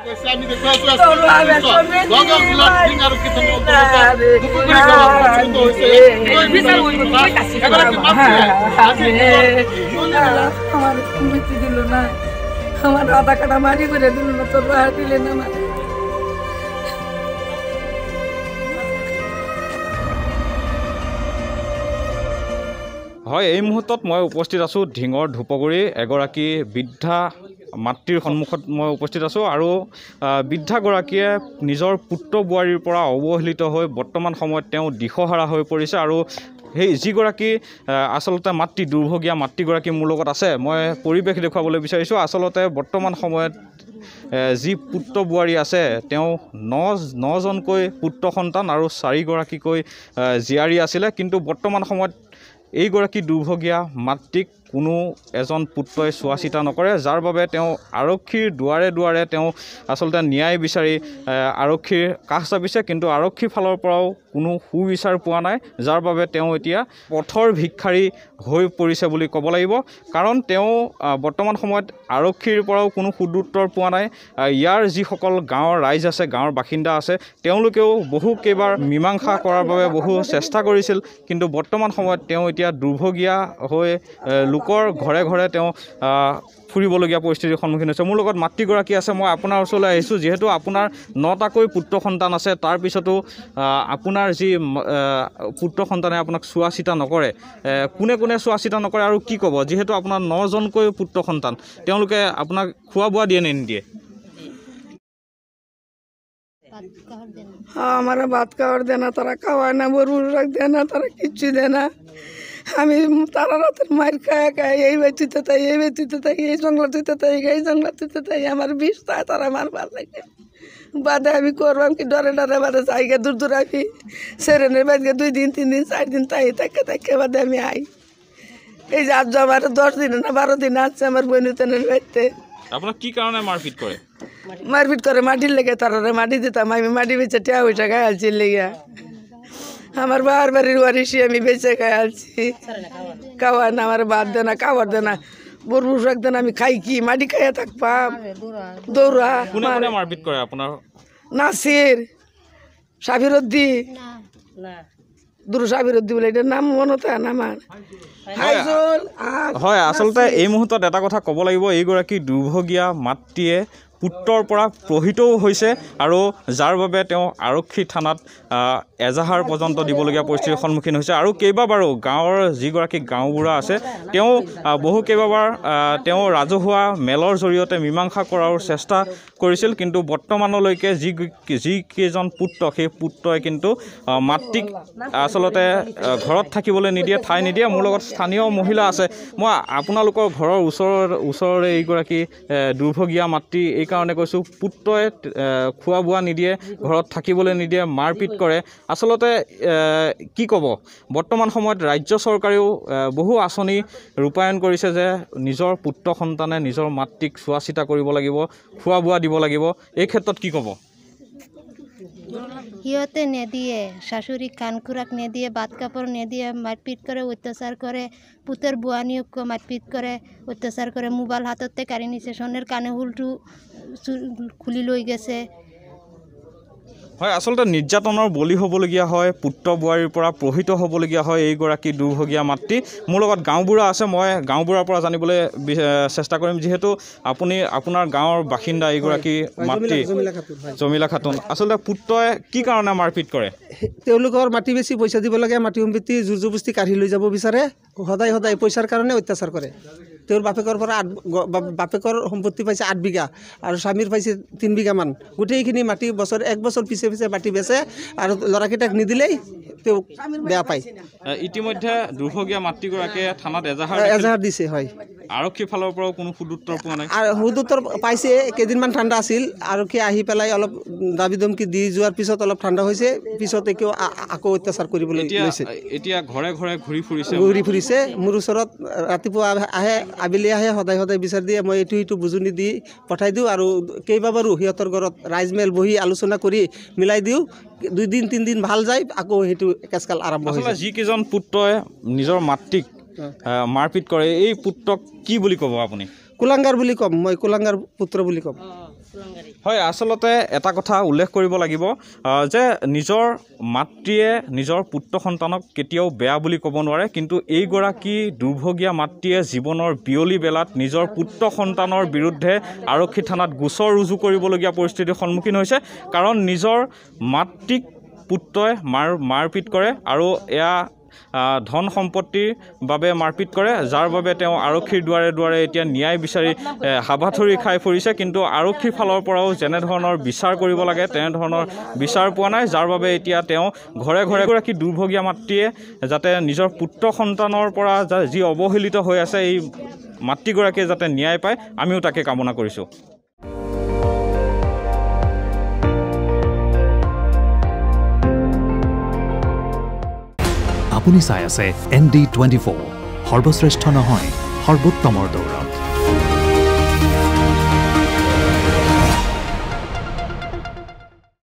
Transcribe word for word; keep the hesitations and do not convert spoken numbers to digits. हमारे आधा काटा मारी को दिल न तो बाहर लेना मारे হয়। এই মুহূৰ্তত মই উপস্থিত আছো ঢিঙৰ ধূপগুৰি এগৰাকী বৃদ্ধা মাতৃৰ সন্মুখত মই উপস্থিত আছো। আৰু বৃদ্ধাগৰাকীয়ে নিজৰ পুত্ৰ বোৱাৰীৰ পৰা অৱহেলিত হৈ বৰ্তমান সময়ত তেওঁ দিশহাৰা হৈ পৰিছে। আৰু সেই যিগৰাকী আচলতে মাতৃ দুৰ্ভগীয়া মাতৃগৰাকী মোৰ লগত আছে, মই পৰিৱেশ দেখুৱাবলৈ বিচাৰিছোঁ। আচলতে বৰ্তমান সময়ত जी पुत्र बुआरी आसे नौजनक पुत्र सन्तान और चारिगराक जीयी आसिले किन्तु बर्तमान समय एगराकी दुर्भगिया मातृक कोनो एजन पुत्रए चुआ चिता नकरे, जार बाबे तेओ आरक्षीर दुआरे दुआरे तेओ आसलते न्याय बिचारी आरक्षीर काख चापिसे किन्तु आरक्षीर फाলৰ পৰাও কোনো সুবিচাৰ পোৱা নাই, जार बाबे तेओ एतिया पथर भिक्षारी হৈ পৰিছে বুলি ক'ব লাগিব। কাৰণ तेओ बर्तमान সময়ত आरक्षीर পৰাও কোনো সুদুত্তৰ পোৱা নাই। ইয়াৰ যি সকল গাঁৱৰ ৰাইজ আছে, গাঁৱৰ বাসিন্দা আছে, তেওঁলোকেও বহু কেবাৰ মীমাংসা কৰাৰ বাবে বহু চেষ্টা কৰিছিল, কিন্তু বৰ্তমান সময়ত तेओ एतिया दुर्भगिया হৈ लोकर घरे घरे फुरबलिया परिस्थितिर सम्मुखीन होइछे। मोर लगत मातृगराकी आछे, मैं आपनार ओसरले आइछु जिहेतु आपनार नटाकै पुत्र सन्तान आछे, तार पिछतो आपनार जी पुत्र सन्ताने आपनाक चुआ चिता नकरे, कोने कोने चुआ चिता नकरे आरु कि कब जिहेतु आपनार नजनकै पुत्र सन्तान, तेओलोके आपनाक खुआ बुआ दिए ने निदिए? हाँ, हमारा बात का और देना, तारा खावाना बरूर रख देना, तारा किच्छु देना, हमें तारा रात मार खाया खाया, यही बच्ची तथा यही बच्ची तथा यही जंगलती तथा यही जंगलती तथा हमारे बीस था तारा मार मार लगे बाधा अभी कोरवा की डरे डरे बाधा से आई गया दूर दूर अभी सर ने बैठ गया दो दिन तीन दिन चार दिन तक तक तक के बाद हमें आई ये आज जो हमारे दस दिन ना बारह दिन आज से हमारे बहन उतने बैठते अपना की कारण मारपीट करे मारपीट करे माटी लेके तारा रे माटी देता मामी माटी में चटिया उठा गया चिल ले गया हमारे बार बार वारिशी हमें बेचे गया कावा ना हमारे बात देना कावर देना बुरू रख देना हमें खाई की माटी खाया तक पा दौरा मारपीट करे अपना नासिर साबिरुद्दी হয়। আচলতে এই মুহূৰ্তত এটা কথা ক'ব লাগিব, এইগৰাকী দুৰ্ভগীয়া মাতৃয়ে পুত্ৰৰ পৰা প্ৰহিতও হৈছে আৰু যাৰ বাবে তেওঁ আৰক্ষী থানাত এজাহাৰ পৰ্যন্ত দিবলগীয়া পৰিস্থিতিৰ সন্মুখীন হৈছে। আৰু কেইবাবাৰো গাঁৱৰ যিগৰাকী গাঁওবুঢ়া আছে তেওঁ বহু কেইবাবাৰ তেওঁ ৰাজহুৱা মেলৰ জৰিয়তে মীমাংসা কৰাৰ চেষ্টা কৰিছিল, কিন্তু বৰ্তমানলৈকে যি যিকেইজন পুত্ৰ সেই পুত্ৰই কিন্তু মাতৃক আচলতে ঘৰত থাকিবলৈ নিদিয়ে, ঠাই নিদিয়ে। মোৰ লগত স্থানীয় মহিলা আছে, মই আপোনালোকৰ ঘৰৰ ওচৰৰ ওচৰৰে এইগৰাকী দুৰ্ভগীয়া মাতৃ এই कारण कैसा पुत्र खुआ बुआ निदिए घर थकबले निदिए मारपीट करे। आसलते कि कब बर्तमान समय राज्य सरकारेओ बहु आँचनी रूपायन करिछे जे निजर पुत्र सन्ताने निजर मातृक चुआ चिता करिब लागिब खुआ बुआ दिब लागिब, एइ क्षेत्रत कि कब? हियते निदिए, शाशुड़ी कानकुराक निदिए, बात कपड़ निदिए, मारपीट करे, अत्याचार करे, पुतर बुआनियों को मारपीट करे अत्याचार करे, मोबाइल हाथते काढ़ी निछे, सोनेर काने हुलटू खुली लई गेछे। হয়, আচলতে নিৰ্যাতনৰ বলি হ'বলগীয়া হয়, পুত্ৰ বুৱাৰীৰ পৰা প্ৰহিত হ'বলগীয়া হয় এইগৰাকী দুৰ্ভগীয়া মাতৃ। মোৰ লগত গাঁওবুঢ়া আছে, মই গাঁওবুঢ়াৰ পৰা জানিবলৈ চেষ্টা কৰিম। যিহেতু আপুনি আপোনাৰ গাঁৱৰ বাসিন্দা এইগৰাকী মাতৃ জমিলা খাতুন, আচলতে পুত্ৰই কি কাৰণে মাৰপিট কৰে? তেওঁলোকৰ মাটি বেছি পইচা দিব লাগে, মাটি সম্পত্তি জোৰ জবস্তি কাঢ়ি লৈ যাব বিচাৰে, সদায় সদায় পইচাৰ কাৰণে অত্যাচাৰ কৰে। তেওঁৰ বাপেকৰ পৰা আঠ বাপেকৰ সম্পত্তি পাইছে আঠ বিঘা আৰু স্বামীৰ পাইছে তিন বিঘামান, গোটেইখিনি মাটি বছৰ এক বছৰ পিছে পিছে মাটি বেচে আৰু ল'ৰাকেইটাক নিদিলেই তেওঁ বেয়া পায়। ইতিমধ্যে দুৰ্ভগীয়া মাতৃগৰাকীয়ে থানাত এজাহাৰ এজাহাৰ দিছে। হয়, আৰক্ষীৰ ফালৰ পৰাও কোনো সুদুত্তৰ পোৱা নাই। সুদুত্তৰ পাইছে, কেইদিনমান ঠাণ্ডা আছিল, আৰক্ষী আহি পেলাই অলপ দাবী ধমকি দি যোৱাৰ পিছত অলপ ঠাণ্ডা হৈছে, পিছতে কিয় আকৌ অত্যাচাৰ কৰিবলৈ লৈছে। এতিয়া ঘৰে ঘৰে ঘূৰি ফুৰিছে ঘূৰি ফুৰিছে মোৰ ওচৰত ৰাতিপুৱা আহে আবেলি আহে, সদায় সদায় বিচাৰ দিয়ে, মই এইটো এইটো বুজনি দি পঠাই দিওঁ। আৰু কেইবাবাৰো সিহঁতৰ ঘৰত ৰাইজমেল বহি আলোচনা কৰি মিলাই দিওঁ, দুদিন তিনিদিন ভাল যায়, আকৌ সেইটো একেচকাল আৰম্ভ হয়। যিকেইজন পুত্ৰই নিজৰ মাতৃক মাৰপিট কৰে এই পুত্ৰক কি বুলি ক'ব আপুনি? কুলাংগাৰ বুলি ক'ম মই, কুলাংগাৰ পুত্ৰ বুলি ক'ম। হয় আসলতে এটা কথা উল্লেখ কৰিব লাগিব যে নিজৰ মাতৃয়ে নিজৰ পুত্ৰ সন্তানক কেতিয়াও বেয়া বুলি ক'ব নোৱাৰে কিন্তু এই গৰাকী দুৰ্ভগীয়া মাতৃয়ে জীৱনৰ বিয়লি বেলাত নিজৰ পুত্ৰ সন্তানৰ বিৰুদ্ধে আৰক্ষী থানাত গোচৰ ৰুজু কৰিবলগীয়া পৰিস্থিতিৰ সন্মুখীন হৈছে কাৰণ নিজৰ মাতৃক পুত্ৰই মাৰ মাৰপিট কৰে আৰু এয়া ধন সম্পত্তিৰ বাবে মাৰপিট কৰে যাৰ বাবে তেওঁ আৰক্ষীৰ দুৱাৰে দুৱাৰে এতিয়া ন্যায় বিচাৰি হাবাথৰি খাই পৰিছে কিন্তু আৰক্ষীৰ ফালৰ পৰাও যেনে ধৰণৰ বিচাৰ কৰিব লাগে তেনে ধৰণৰ বিচাৰ পোৱা নাই যাৰ বাবে এতিয়া তেওঁ ঘৰে ঘৰে গৰাকী দুৰ্ভগীয়া মাতৃয়ে যাতে নিজৰ পুত্ৰ সন্তানৰ পৰা যি অৱহেলিত হৈ আছে এই মাতৃগৰাকীয়ে যাতে ন্যায় পায় আমিও তাকে কামনা কৰিছো। আপুনি চাই আছে এন ডি টুৱেণ্টি ফ'ৰ সৰ্বশ্ৰেষ্ঠ নহয় সৰ্বোত্তমৰ দৌৰা।